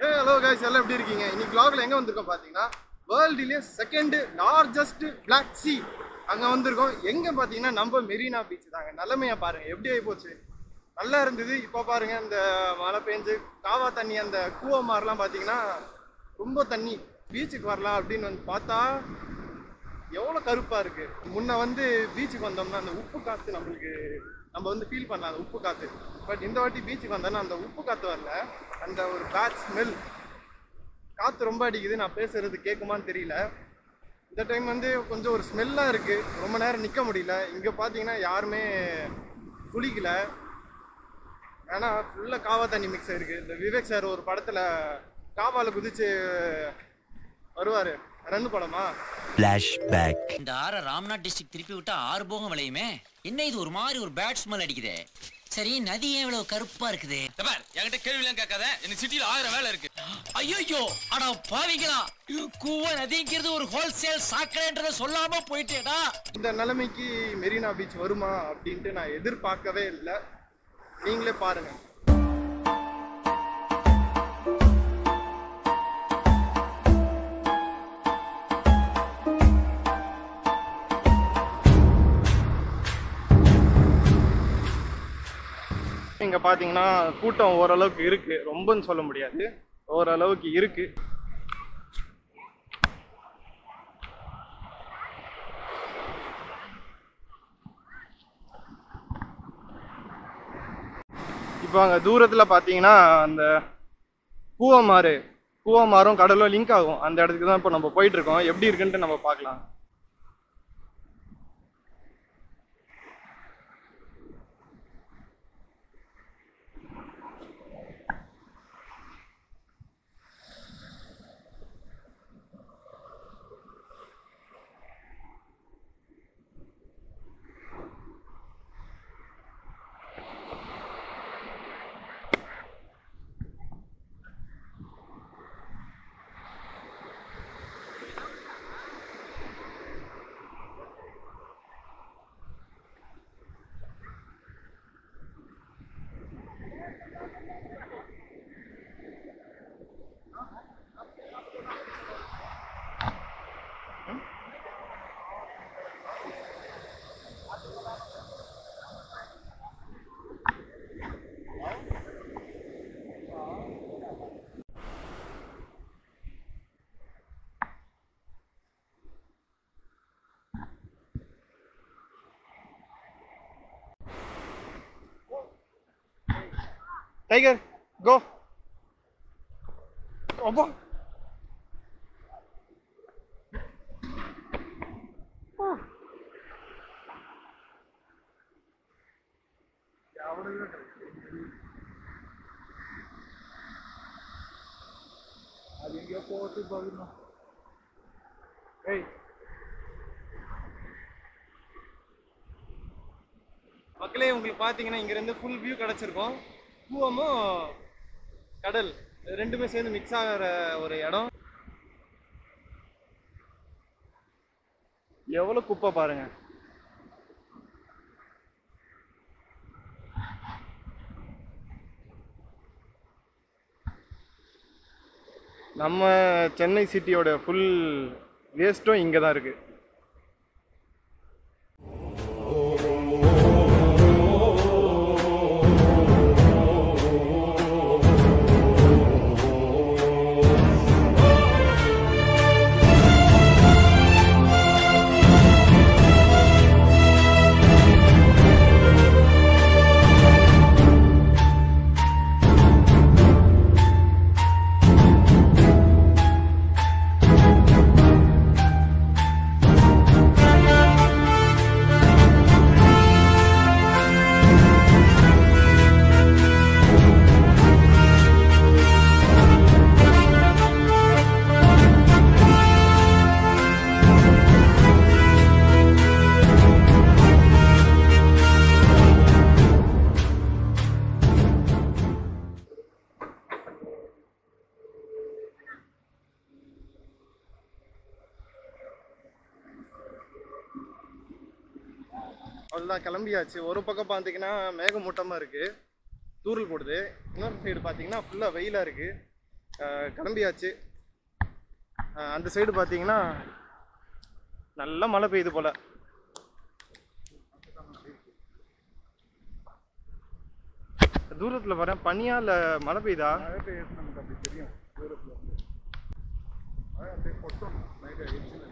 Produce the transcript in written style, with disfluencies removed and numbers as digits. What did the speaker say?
Hello guys எல்லாம் எப்படி இருக்கீங்க? இன்னைக்கு vlogல எங்க வந்திருக்கோம் பாத்தீங்கன்னா world லே செகண்ட் largest black sea அங்க வந்திருக்கோம். எங்க பாத்தீங்கன்னா நம்ம மெரினா பீச் தாங்க. நல்லமையா பாருங்க எப்படி ஆயி போச்சு. நல்லா இருந்தது. இப்போ பாருங்க இந்த மழை பெஞ்சு காவா தண்ணி அந்த கூவ மாறலாம் பாத்தீங்கன்னா ரொம்ப தண்ணி. பீச்சுக்கு வரலாம் அப்படினு வந்து பார்த்தா எவ்வளவு கருப்பா இருக்கு. முன்ன வந்து பீச்சுக்கு வந்தோம்னா அந்த உப்பு காத்து நமக்கு நம்ம வந்து ஃபீல் பண்ணலாம் அந்த உப்பு காத்து. பட் இந்த வாட்டி பீச்சுக்கு வந்தோம்னா அந்த உப்பு காத்து வரல, அந்த ஒரு பேட் ஸ்மெல். காத்து ரொம்ப அடிக்குது, நான் பேசுறது கேட்குமான்னு தெரியல. இந்த டைம் வந்து கொஞ்சம் ஒரு ஸ்மெல்லாக இருக்கு, ரொம்ப நேரம் நிற்க முடியல. இங்கே பார்த்தீங்கன்னா யாருமே குளிக்கல, ஏன்னா ஃபுல்லாக காவா தண்ணி மிக்ஸ் ஆயிருக்கு. இந்த விவேக் சார் ஒரு படத்தில் காவாவில் குதிச்சு வருவார், ரன்னு படமா. Flashback. இந்த ஆற ராம்நாத் டிஸ்ட்ரிக்ட் திருப்பி விட்டா ஆறு போகம் விளையுமே. என்ன இது ஒரு மாதிரி ஒரு பேட் ஸ்மெல் அடிக்குதே. சரி நதி ஏன் இவ்வளவு கருப்பா இருக்குதே? பார் என்கிட்ட கேள்விலாம் கேட்காத, இந்த சிட்டில ஆயிரம் வேலை இருக்கு. ஐயோ அட பாவிங்களா, கூவ நதிங்கிறது ஒரு ஹோல்சேல் சாக்கடைன்றத சொல்லாம போயிட்டேடா. இந்த நிலைமைக்கு மெரினா பீச் வருமா அப்படின்ட்டு நான் எதிர்பார்க்கவே இல்லை. நீங்களே பாருங்க. இங்கே பார்த்தீங்கன்னா கூட்டம் ஓரளவுக்கு இருக்குது, ரொம்பன்னு சொல்ல முடியாது, ஓரளவுக்கு இருக்குது. இப்போ அங்கே தூரத்தில் பார்த்தீங்கன்னா அந்த கூவமாறும் கடலும் லிங்க் ஆகும். அந்த இடத்துக்கு தான் இப்போ நம்ம போயிட்டுருக்கோம். எப்படி இருக்குன்ட்டு நம்ம பார்க்கலாம். Tiger, go. Opa. Hey. மக்களே உங்களுக்கு பாத்தீங்கன்னா இங்க இருந்து ஃபுல் வியூ கிடைச்சிருக்கும். கூவமும் கடல் ரெண்டுமே சேர்ந்து மிக்ஸ் ஆகிற ஒரு இடம். எவ்வளோ குப்பை பாருங்க. நம்ம சென்னை சிட்டியோட ஃபுல் வேஸ்ட்டும் இங்கே தான் இருக்குது. அவ்வளோதான் கிளம்பியாச்சு. ஒரு பக்கம் பார்த்திங்கன்னா மேகமூட்டமாக இருக்குது, தூரல் போடுது. இன்னொரு சைடு பார்த்திங்கன்னா ஃபுல்லாக வெயிலாக இருக்குது. கிளம்பியாச்சு. அந்த சைடு பார்த்தீங்கன்னா நல்ல மழை பெய்யுது போல். தூரத்தில் வரேன், பனியா இல்லை மழை பெய்யுதா? மழை பெய்யுது, நமக்கு அப்படி தெரியும். தூரத்தில் மழை அப்படியே கொட்டும்.